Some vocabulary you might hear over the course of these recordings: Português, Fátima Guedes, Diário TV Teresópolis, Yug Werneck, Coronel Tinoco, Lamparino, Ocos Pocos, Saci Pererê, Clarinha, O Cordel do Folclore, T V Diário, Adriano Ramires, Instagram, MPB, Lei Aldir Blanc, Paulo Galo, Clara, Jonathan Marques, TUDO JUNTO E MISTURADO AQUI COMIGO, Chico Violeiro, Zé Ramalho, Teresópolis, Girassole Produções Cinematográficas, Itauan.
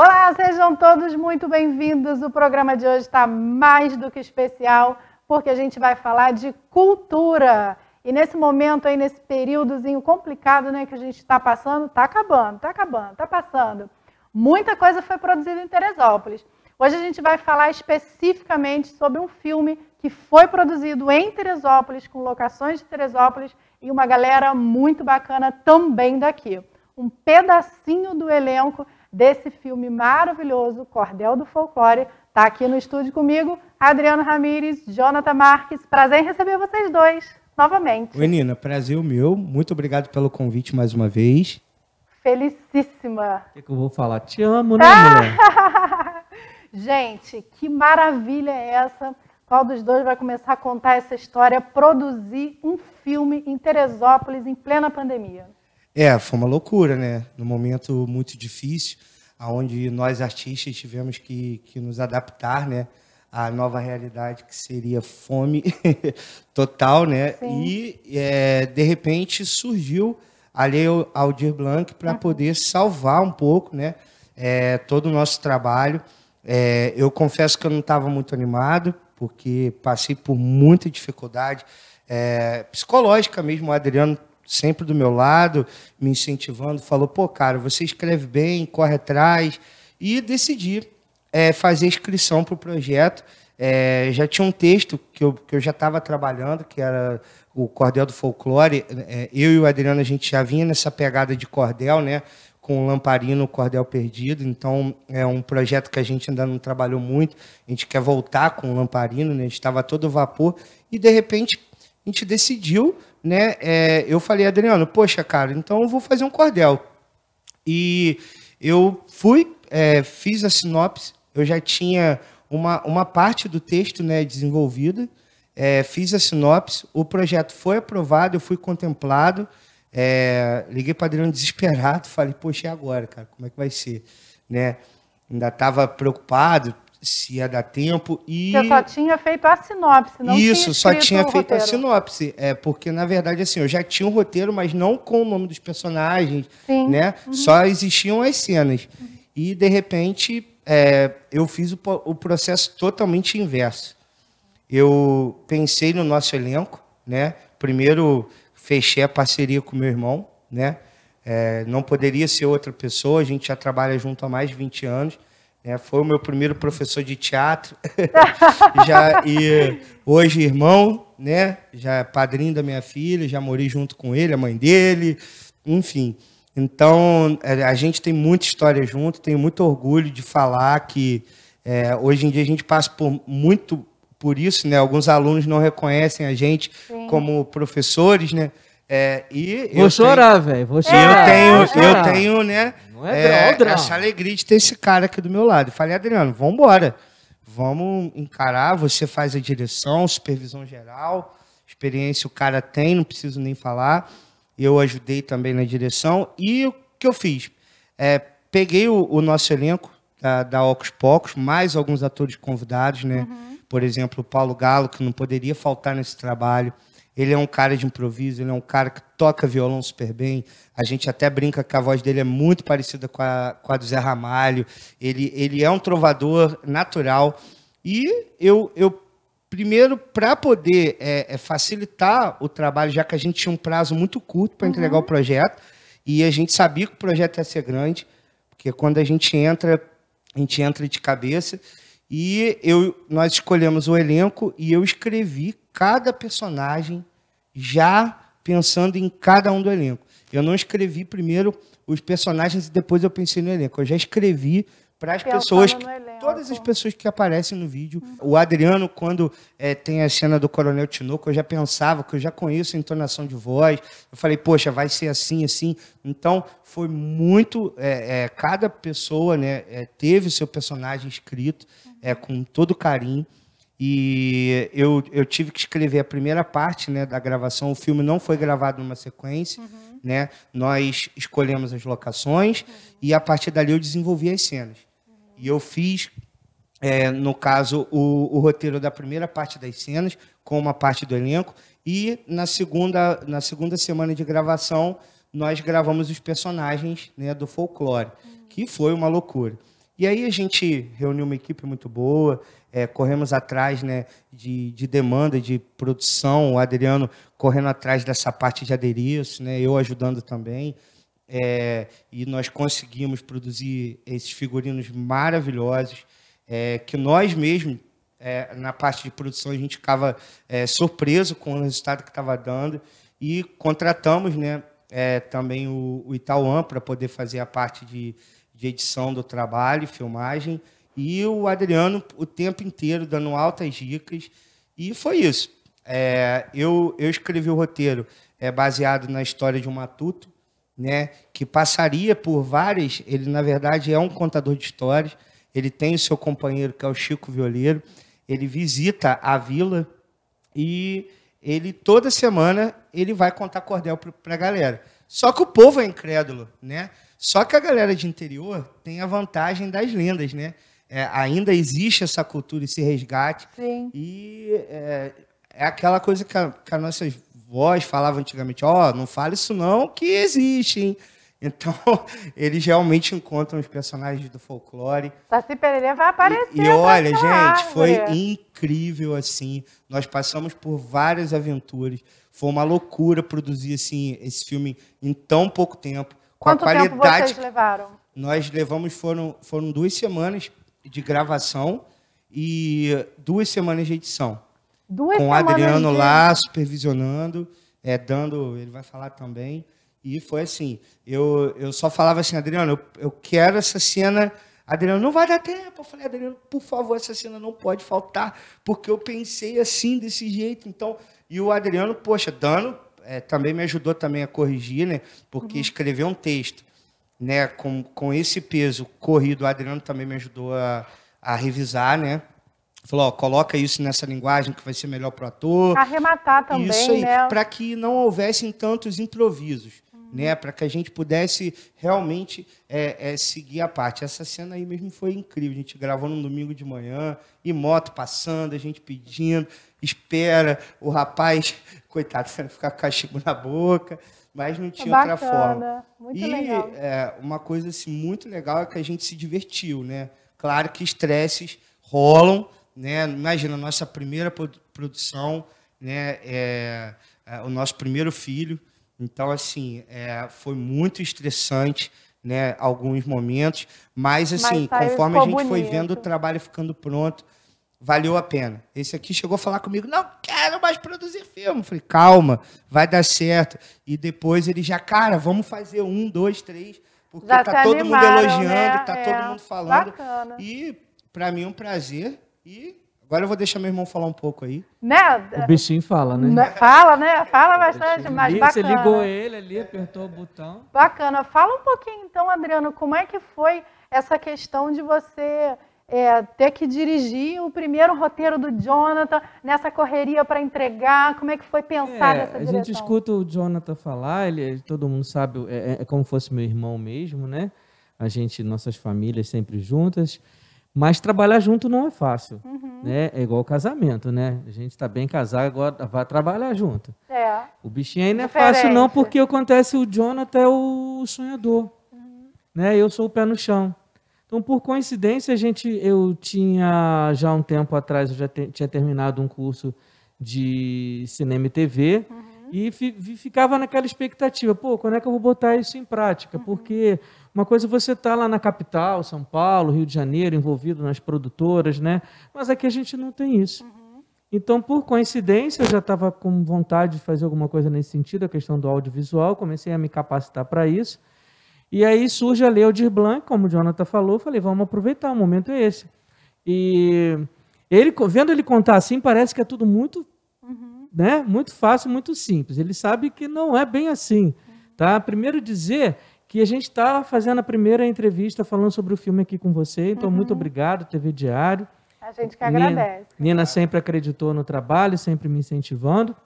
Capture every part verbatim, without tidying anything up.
Olá, sejam todos muito bem-vindos. O programa de hoje está mais do que especial, porque a gente vai falar de cultura. E nesse momento aí, nesse períodozinho complicado, né, que a gente está passando, está acabando, está acabando, está passando. Muita coisa foi produzida em Teresópolis. Hoje a gente vai falar especificamente sobre um filme que foi produzido em Teresópolis, com locações de Teresópolis e uma galera muito bacana também daqui. Um pedacinho do elenco desse filme maravilhoso, Cordel do Folclore, está aqui no estúdio comigo, Adriano Ramires, Jonathan Marques. Prazer em receber vocês dois novamente. Oi, Nina, prazer meu. Muito obrigado pelo convite mais uma vez. Felicíssima. O que, que eu vou falar? Te amo, né, mulher? Gente, que maravilha é essa? Qual dos dois vai começar a contar essa história, produzir um filme em Teresópolis em plena pandemia? É, foi uma loucura, né? Num momento muito difícil, onde nós artistas tivemos que, que nos adaptar, né, à nova realidade que seria fome total, né? Sim. E é, de repente surgiu a Lei Aldir Blanc para uhum. poder salvar um pouco, né, é, todo o nosso trabalho. É, eu confesso que eu não estava muito animado, porque passei por muita dificuldade é, psicológica mesmo. O Adriano sempre do meu lado, me incentivando, falou, pô, cara, você escreve bem, corre atrás, e decidi é, fazer inscrição para o projeto. É, já tinha um texto que eu, que eu já estava trabalhando, que era o Cordel do Folclore. É, eu e o Adriano, a gente já vinha nessa pegada de cordel, né, com o Lamparino, o Cordel Perdido, então é um projeto que a gente ainda não trabalhou muito, a gente quer voltar com o Lamparino, né, a gente estava todo vapor, e de repente a gente decidiu, né? É, eu falei, Adriano, poxa, cara, então eu vou fazer um cordel. E eu fui, é, fiz a sinopse, eu já tinha uma, uma parte do texto, né, desenvolvida, é, fiz a sinopse, o projeto foi aprovado, eu fui contemplado, é, liguei para o Adriano desesperado, falei, poxa, e agora, cara, como é que vai ser? Né? Ainda estava preocupado se ia dar tempo e... Você só tinha feito a sinopse, não tinha escrito o roteiro. Isso, só tinha feito a sinopse, é, porque, na verdade, assim, eu já tinha um roteiro, mas não com o nome dos personagens, sim, né? Uhum. Só existiam as cenas. Uhum. E, de repente, é, eu fiz o, o processo totalmente inverso. Eu pensei no nosso elenco, né? Primeiro, fechei a parceria com meu irmão, né? É, não poderia ser outra pessoa, a gente já trabalha junto há mais de vinte anos, É, foi o meu primeiro professor de teatro, já, e hoje irmão, né, já é padrinho da minha filha, já morei junto com ele, a mãe dele, enfim. Então, a gente tem muita história junto, tenho muito orgulho de falar que é, hoje em dia a gente passa por muito por isso, né, alguns alunos não reconhecem a gente, sim, como professores, né. É, e vou eu chorar, velho. Vou chorar. Eu tenho, eu tenho, né? Não é, é droga. Essa alegria de ter esse cara aqui do meu lado. Eu falei, Adriano, vamos embora. Vamos encarar. Você faz a direção, supervisão geral, experiência o cara tem, não preciso nem falar. Eu ajudei também na direção. E o que eu fiz? É, peguei o, o nosso elenco da, da Ocos Pocos, mais alguns atores convidados, né? Uhum. Por exemplo, o Paulo Galo, que não poderia faltar nesse trabalho. Ele é um cara de improviso, ele é um cara que toca violão super bem. A gente até brinca que a voz dele é muito parecida com a, com a do Zé Ramalho. Ele, ele é um trovador natural. E eu, eu primeiro, para poder é, é facilitar o trabalho, já que a gente tinha um prazo muito curto para entregar uhum. o projeto, e a gente sabia que o projeto ia ser grande, porque quando a gente entra, a gente entra de cabeça. E eu, nós escolhemos o elenco e eu escrevi cada personagem já pensando em cada um do elenco. Eu não escrevi primeiro os personagens e depois eu pensei no elenco. Eu já escrevi para as pessoas, que, todas as pessoas que aparecem no vídeo. Uhum. O Adriano, quando é, tem a cena do Coronel Tinoco, eu já pensava, que eu já conheço a entonação de voz. Eu falei, poxa, vai ser assim, assim. Então, foi muito... É, é, cada pessoa, né, é, teve o seu personagem escrito uhum. é, com todo carinho. E eu, eu tive que escrever a primeira parte, né, da gravação. O filme não foi gravado numa sequência. Uhum. Né? Nós escolhemos as locações uhum. e, a partir dali, eu desenvolvi as cenas. Uhum. E eu fiz, é, no caso, o, o roteiro da primeira parte das cenas, com uma parte do elenco. E, na segunda, na segunda semana de gravação, nós gravamos os personagens, né, do folclore, uhum. que foi uma loucura. E aí a gente reuniu uma equipe muito boa, é, corremos atrás, né, de, de demanda, de produção, o Adriano correndo atrás dessa parte de adereço, né, eu ajudando também. É, e nós conseguimos produzir esses figurinos maravilhosos, é, que nós mesmos, é, na parte de produção, a gente ficava é, surpreso com o resultado que estava dando. E contratamos, né, é, também o, o Itauan para poder fazer a parte de... de edição do trabalho, filmagem, e o Adriano o tempo inteiro dando altas dicas, e foi isso. É, eu, eu escrevi o roteiro é, baseado na história de um matuto, né, que passaria por várias... Ele, na verdade, é um contador de histórias, ele tem o seu companheiro, que é o Chico Violeiro, ele visita a vila e ele, toda semana, ele vai contar cordel para a galera. Só que o povo é incrédulo, né? Só que a galera de interior tem a vantagem das lendas, né? É, ainda existe essa cultura, esse resgate. Sim. E é, é aquela coisa que a, que a nossa voz falava antigamente, ó, oh, não fala isso não, que existe, hein? Então, eles realmente encontram os personagens do folclore. Saci Pererê vai aparecer. E, e olha, gente, árvore. Foi incrível, assim. Nós passamos por várias aventuras. Foi uma loucura produzir assim, esse filme em tão pouco tempo. Com Quanto a qualidade, tempo vocês levaram? Nós levamos, foram, foram duas semanas de gravação e duas semanas de edição. Duas com semanas o Adriano de... lá, supervisionando, é, dando, ele vai falar também. E foi assim, eu, eu só falava assim, Adriano, eu, eu quero essa cena... Adriano, não vai dar tempo. Eu falei, Adriano, por favor, essa cena não pode faltar, porque eu pensei assim, desse jeito. Então, e o Adriano, poxa, dando... É, também me ajudou também a corrigir, né? Porque uhum. escrever um texto, né? Com, com esse peso corrido, o Adriano também me ajudou a, a revisar, né? Falou, ó, coloca isso nessa linguagem que vai ser melhor para o ator. Arrematar também, isso aí, né? Para que não houvessem tantos improvisos, uhum. né? Para que a gente pudesse realmente é, é, seguir a parte. Essa cena aí mesmo foi incrível. A gente gravou num domingo de manhã, e moto passando, a gente pedindo, espera, o rapaz... Coitado, você ficar com cachimbo na boca, mas não tinha Bacana, outra forma. Muito e legal. É, uma coisa assim, muito legal é que a gente se divertiu, né? Claro que estresses rolam, né? Imagina, a nossa primeira produção, né? É, é, o nosso primeiro filho. Então, assim, é, foi muito estressante, né? Alguns momentos, mas assim, mas conforme a gente bonito. Foi vendo o trabalho ficando pronto, valeu a pena. Esse aqui chegou a falar comigo, não quero mais produzir filme. Falei, calma, vai dar certo. E depois ele já, cara, vamos fazer um, dois, três, porque já tá todo animaram, mundo elogiando, né? Tá é. Todo mundo falando. Bacana. E para mim é um prazer. E agora eu vou deixar meu irmão falar um pouco aí. Né? O bichinho fala, né? Fala, né? Fala bastante, mas bacana. Você ligou ele ali, apertou o botão. Bacana. Fala um pouquinho então, Adriano, como é que foi essa questão de você... É, ter que dirigir o primeiro roteiro do Jonathan, nessa correria para entregar, como é que foi pensar é, nessa direção? A gente escuta o Jonathan falar, ele, todo mundo sabe, é, é como fosse meu irmão mesmo, né? A gente, nossas famílias sempre juntas, mas trabalhar junto não é fácil, uhum. né? É igual casamento, né? A gente está bem casado, agora vai trabalhar junto. É. O bichinho ainda não é fácil não, porque acontece o Jonathan é o sonhador, uhum. né? Eu sou o pé no chão. Então, por coincidência, a gente, eu tinha, já um tempo atrás, eu já te, tinha terminado um curso de cinema e T V, uhum. e fi, ficava naquela expectativa, pô, quando é que eu vou botar isso em prática? Uhum. Porque uma coisa você tá lá na capital, São Paulo, Rio de Janeiro, envolvido nas produtoras, né? Mas aqui a gente não tem isso. Uhum. Então, por coincidência, eu já estava com vontade de fazer alguma coisa nesse sentido, a questão do audiovisual, comecei a me capacitar para isso. E aí surge a Lei Aldir Blanc, como o Jonathan falou, falei, vamos aproveitar, o momento é esse. E ele, vendo ele contar assim, parece que é tudo muito, uhum. né, muito fácil, muito simples. Ele sabe que não é bem assim. Uhum. Tá? Primeiro dizer que a gente está fazendo a primeira entrevista falando sobre o filme aqui com você, então uhum. muito obrigado, T V Diário. A gente que agradece. Nina, Nina sempre acreditou no trabalho, sempre me incentivando.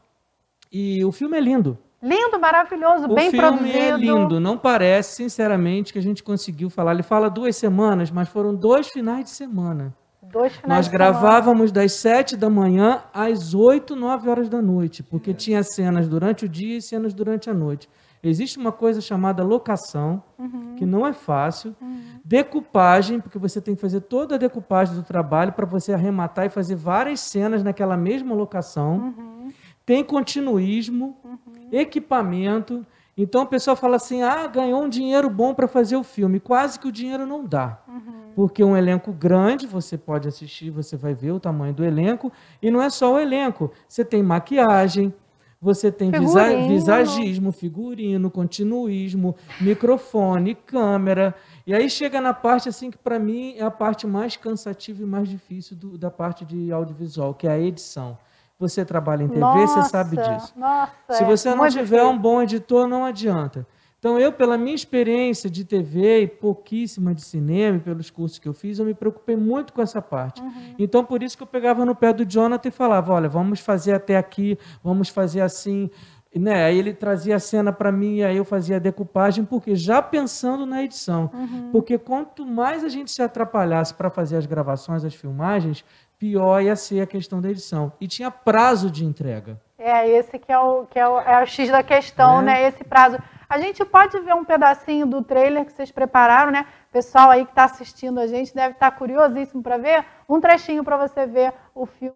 E o filme é lindo. Lindo, maravilhoso, bem produzido. O filme é lindo, não parece, sinceramente, que a gente conseguiu falar. Ele fala duas semanas, mas foram dois finais de semana. Dois finais Nós gravávamos semana. das sete da manhã às oito, nove horas da noite, porque é. tinha cenas durante o dia e cenas durante a noite. Existe uma coisa chamada locação, uhum. que não é fácil. Uhum. Decupagem, porque você tem que fazer toda a decupagem do trabalho para você arrematar e fazer várias cenas naquela mesma locação. Uhum. Tem continuismo, uhum. equipamento. Então, o pessoal fala assim, ah, ganhou um dinheiro bom para fazer o filme. Quase que o dinheiro não dá. Uhum. Porque um elenco grande, você pode assistir, você vai ver o tamanho do elenco. E não é só o elenco. Você tem maquiagem, você tem figurino. visagismo, figurino, continuismo, microfone, câmera. E aí chega na parte assim que, para mim, é a parte mais cansativa e mais difícil do, da parte de audiovisual, que é a edição. Você trabalha em T V, nossa, você sabe disso. Nossa, Se você é não tiver difícil. um bom editor, não adianta. Então, eu, pela minha experiência de T V e pouquíssima de cinema, pelos cursos que eu fiz, eu me preocupei muito com essa parte. Uhum. Então, por isso que eu pegava no pé do Jonathan e falava, olha, vamos fazer até aqui, vamos fazer assim. Né? Aí ele trazia a cena para mim e aí eu fazia a decupagem, porque já pensando na edição. Uhum. Porque quanto mais a gente se atrapalhasse para fazer as gravações, as filmagens, pior ia ser a questão da edição. E tinha prazo de entrega. É, esse que é o, que é o, é o X da questão, é. né? Esse prazo. A gente pode ver um pedacinho do trailer que vocês prepararam, né? O pessoal aí que está assistindo a gente deve estar tá curiosíssimo para ver. Um trechinho para você ver o filme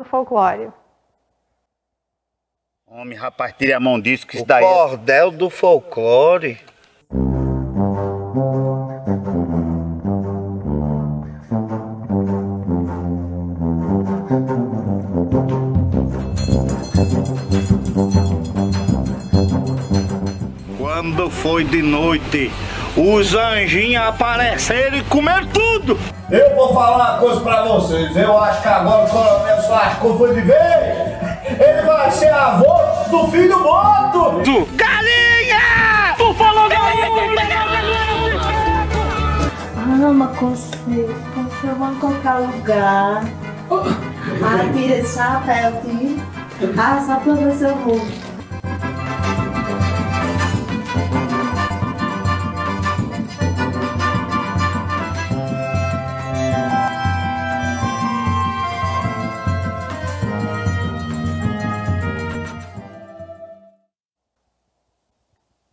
do folclore. Homem, rapaz, tire a mão disso que isso daí... O Cordel do Folclore... Quando foi de noite, os anjinhos apareceram e comeram tudo. Eu vou falar uma coisa pra vocês, eu acho que agora o coronel se lascou, foi de vez. Ele vai ser avô do filho morto. Do... Galinha! Tu falou galinha! Ah, mas consigo, você vai encontrar lugar. Ai, tira esse chapéu aqui. Ah, só pra ver se eu vou.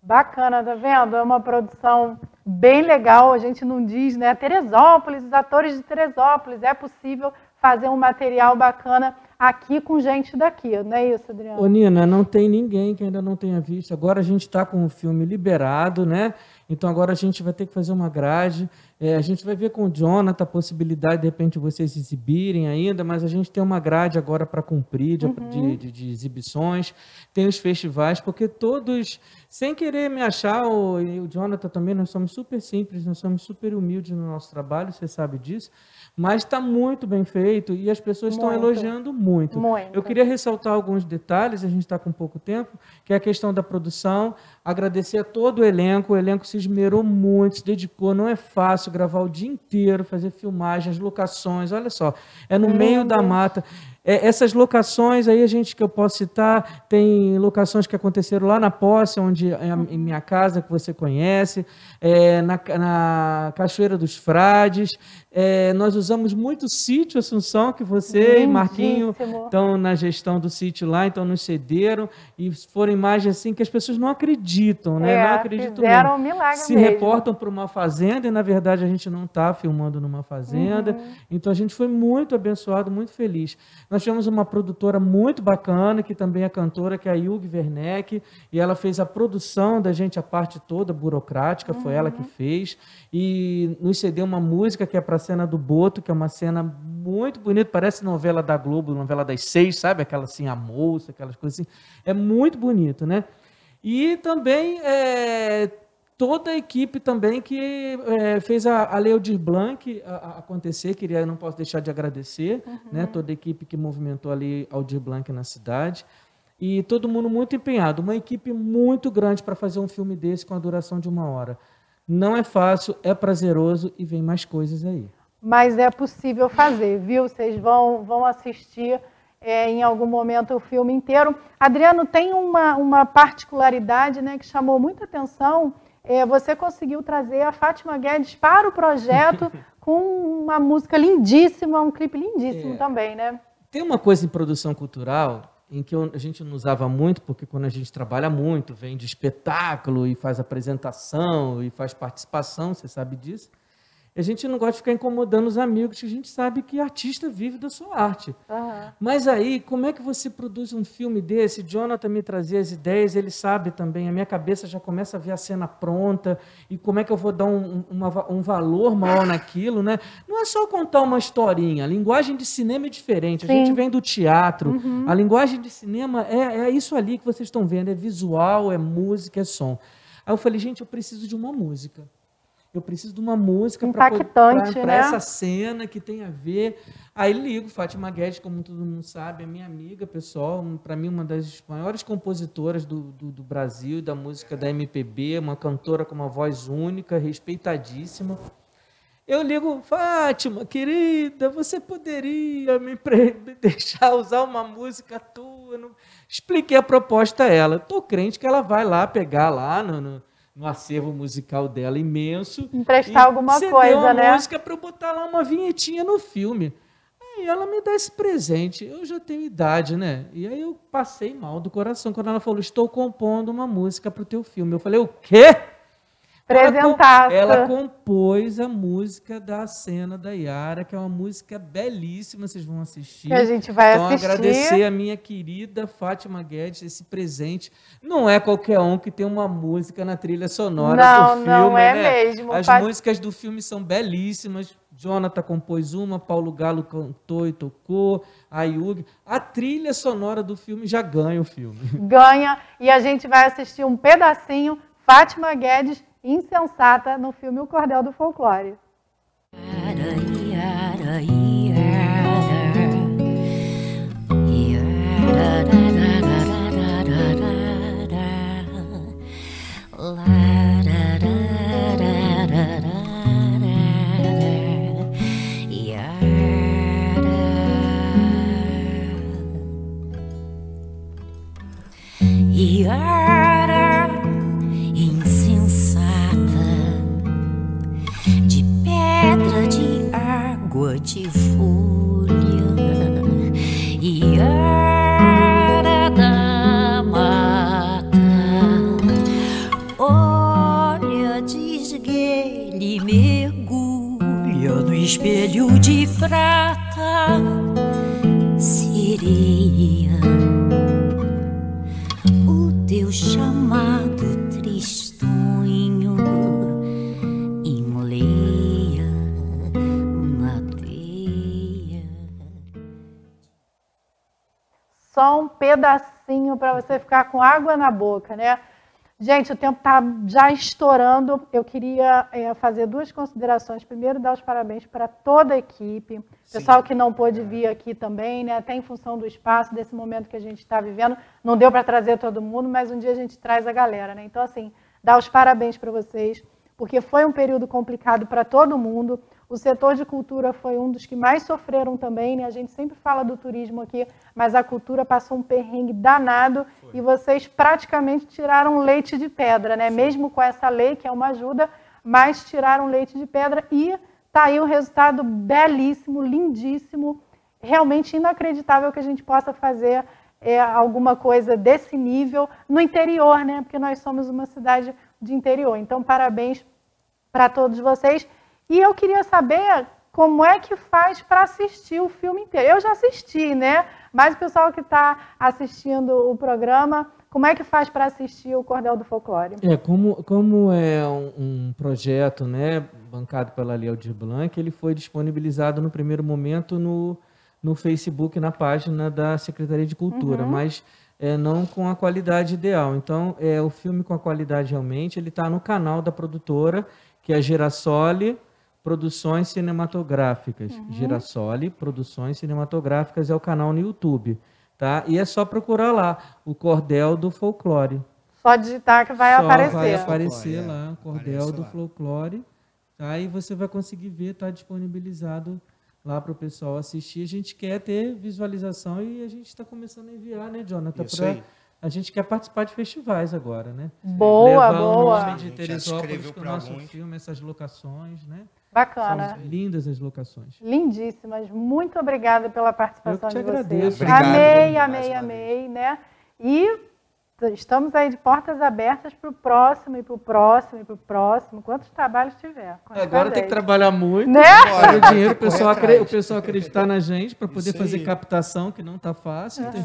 Bacana, tá vendo? É uma produção bem legal, a gente não diz, né? Teresópolis, os atores de Teresópolis, é possível fazer um material bacana aqui com gente daqui, não é isso, Adriano? Ô, Nina, não tem ninguém que ainda não tenha visto. Agora a gente está com o filme liberado, né? Então agora a gente vai ter que fazer uma grade. É, a gente vai ver com o Jonathan a possibilidade, de repente, vocês exibirem ainda, mas a gente tem uma grade agora para cumprir de, uhum. de, de, de exibições. Tem os festivais, porque todos, sem querer me achar, o, e o Jonathan também, nós somos super simples, nós somos super humildes no nosso trabalho, você sabe disso, mas está muito bem feito e as pessoas estão elogiando muito. muito. Eu queria ressaltar alguns detalhes, a gente está com pouco tempo, que é a questão da produção, agradecer a todo o elenco, o elenco se esmerou muito, se dedicou, não é fácil gravar o dia inteiro, fazer filmagens, locações, olha só, é no Meu meio Deus. da mata. É, essas locações aí, a gente que eu posso citar, tem locações que aconteceram lá na Posse, onde é a, em minha casa, que você conhece, é, na, na Cachoeira dos Frades, é, nós usamos muito o sítio Assunção, que você Lindíssimo. e Marquinho estão na gestão do sítio lá, então nos cederam, e foram imagens assim que as pessoas não acreditam, né? É, não acreditam fizeram mesmo. Um milagre Se mesmo. reportam para uma fazenda, e na verdade a gente não está filmando numa fazenda, uhum. então a gente foi muito abençoado, muito feliz. Nós tivemos uma produtora muito bacana, que também é cantora, que é a Yug Werneck, e ela fez a produção da gente, a parte toda burocrática, uhum. foi ela que fez, e nos cedeu uma música que é para a cena do Boto, que é uma cena muito bonita, parece novela da Globo, novela das seis, sabe? Aquela assim, a moça, aquelas coisas assim. É muito bonito, né? E também... É... Toda a equipe também que é, fez a, a Lei Aldir Blanc a, a acontecer, queria, não posso deixar de agradecer, uhum. né, toda a equipe que movimentou a Lei Aldir Blanc na cidade. E todo mundo muito empenhado, uma equipe muito grande para fazer um filme desse com a duração de uma hora. Não é fácil, é prazeroso e vem mais coisas aí. Mas é possível fazer, viu? Vocês vão, vão assistir... É, em algum momento o filme inteiro. Adriano, tem uma, uma particularidade, né, que chamou muita atenção, é, você conseguiu trazer a Fátima Guedes para o projeto com uma música lindíssima, um clipe lindíssimo é, também, né? Tem uma coisa em produção cultural em que eu, a gente não usava muito, porque quando a gente trabalha muito, vem de espetáculo e faz apresentação e faz participação, você sabe disso. A gente não gosta de ficar incomodando os amigos, que a gente sabe que artista vive da sua arte. Uhum. Mas aí, como é que você produz um filme desse? Jonathan me trazia as ideias, ele sabe também, a minha cabeça já começa a ver a cena pronta, e como é que eu vou dar um, uma, um valor maior naquilo, né? Não é só contar uma historinha, a linguagem de cinema é diferente, a Sim. gente vem do teatro, uhum. a linguagem de cinema é, é isso ali que vocês estão vendo, é visual, é música, é som. Aí eu falei, gente, eu preciso de uma música. Eu preciso de uma música para né? essa cena que tem a ver. Aí ligo, Fátima Guedes, como todo mundo sabe, é minha amiga pessoal, para mim uma das maiores compositoras do, do, do Brasil, da música da M P B, uma cantora com uma voz única, respeitadíssima. Eu ligo, Fátima, querida, você poderia me deixar usar uma música tua? Não... Expliquei a proposta a ela. Estou crente que ela vai lá pegar lá no... no... no acervo musical dela imenso. Emprestar alguma coisa, né? Música para eu botar lá uma vinhetinha no filme. Aí ela me dá esse presente. Eu já tenho idade, né? E aí eu passei mal do coração quando ela falou: estou compondo uma música para o teu filme. Eu falei: o quê? Apresentasse. Ela compôs a música da cena da Yara, que é uma música belíssima, vocês vão assistir. Que a gente vai então, assistir. Então, agradecer a minha querida Fátima Guedes esse presente. Não é qualquer um que tem uma música na trilha sonora não, do filme, não é né? mesmo. As Fátima... músicas do filme são belíssimas. Jonathan compôs uma, Paulo Galo cantou e tocou, a Yug. A trilha sonora do filme já ganha o filme. Ganha, e a gente vai assistir um pedacinho, Fátima Guedes, Insensata, no filme O Cordel do Folclore. De folha e ara da mata, olha, desguele, mergulha no espelho de prata, sereia, o teu chamado tristonho. Só um pedacinho para você ficar com água na boca, né? Gente, o tempo está já estourando. Eu queria é, fazer duas considerações. Primeiro, dar os parabéns para toda a equipe. Sim. Pessoal que não pôde vir aqui também, né? Até em função do espaço, desse momento que a gente está vivendo. Não deu para trazer todo mundo, mas um dia a gente traz a galera, né? Então, assim, dar os parabéns para vocês, porque foi um período complicado para todo mundo. O setor de cultura foi um dos que mais sofreram também, né? A gente sempre fala do turismo aqui, mas a cultura passou um perrengue danado foi. E vocês praticamente tiraram leite de pedra, né? Sim. Mesmo com essa lei, que é uma ajuda, mas tiraram leite de pedra e tá aí um resultado belíssimo, lindíssimo, realmente inacreditável que a gente possa fazer é, alguma coisa desse nível no interior, né? Porque nós somos uma cidade de interior. Então, parabéns para todos vocês. E eu queria saber como é que faz para assistir o filme inteiro. Eu já assisti, né? Mas o pessoal que está assistindo o programa, como é que faz para assistir o Cordel do Folclore? É, como, como é um, um projeto, né, bancado pela Lei Aldir Blanc, ele foi disponibilizado no primeiro momento no, no Facebook, na página da Secretaria de Cultura, uhum. mas é, não com a qualidade ideal. Então, é, o filme com a qualidade realmente, ele está no canal da produtora, que é a Girassole Produções Cinematográficas. Uhum. Girassole Produções Cinematográficas é o canal no YouTube, tá? E é só procurar lá, O Cordel do Folclore. Só digitar que vai só aparecer. Vai aparecer folclore, lá, é. Cordel Aparece do lá. Folclore, tá? E você vai conseguir ver, tá disponibilizado lá para o pessoal assistir. A gente quer ter visualização e a gente está começando a enviar, né, Jonathan? Isso pra... aí. A gente quer participar de festivais agora, né? Boa, levar boa. Levar o de Teresópolis com o nosso filme, essas locações, né? Bacana. São lindas as locações. Lindíssimas. Muito obrigada pela participação de vocês. Eu te agradeço. Obrigado, amei, amei, amei, né? E estamos aí de portas abertas para o próximo, e para o próximo, e para o próximo. Quantos trabalhos tiver. Quantos Agora tem que trabalhar muito, né? Para o dinheiro, o pessoal, acre... o pessoal acreditar na gente para poder fazer captação, que não está fácil. Uhum. Tem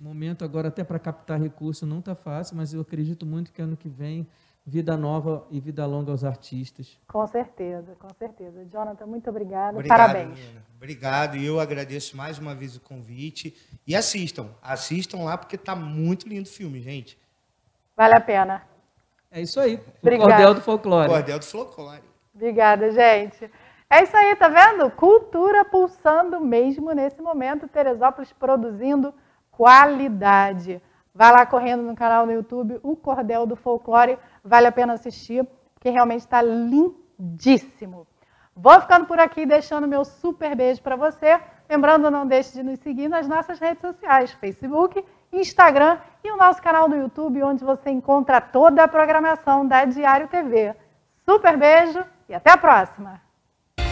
momento agora até para captar recurso não está fácil, mas eu acredito muito que ano que vem vida nova e vida longa aos artistas. Com certeza, com certeza. Jonathan, muito obrigado. Obrigado, parabéns. Menina. Obrigado. E eu agradeço mais uma vez o convite. E assistam. Assistam lá, porque está muito lindo o filme, gente. Vale a pena. É isso aí. Obrigado. O Cordel do Folclore. O Cordel do Folclore. Obrigada, gente. É isso aí, tá vendo? Cultura pulsando mesmo nesse momento. Teresópolis produzindo qualidade. Vai lá correndo no canal no YouTube, O Cordel do Folclore. Vale a pena assistir, porque realmente está lindíssimo. Vou ficando por aqui, deixando meu super beijo para você. Lembrando, não deixe de nos seguir nas nossas redes sociais, Facebook, Instagram e o nosso canal no YouTube, onde você encontra toda a programação da Diário T V. Super beijo e até a próxima!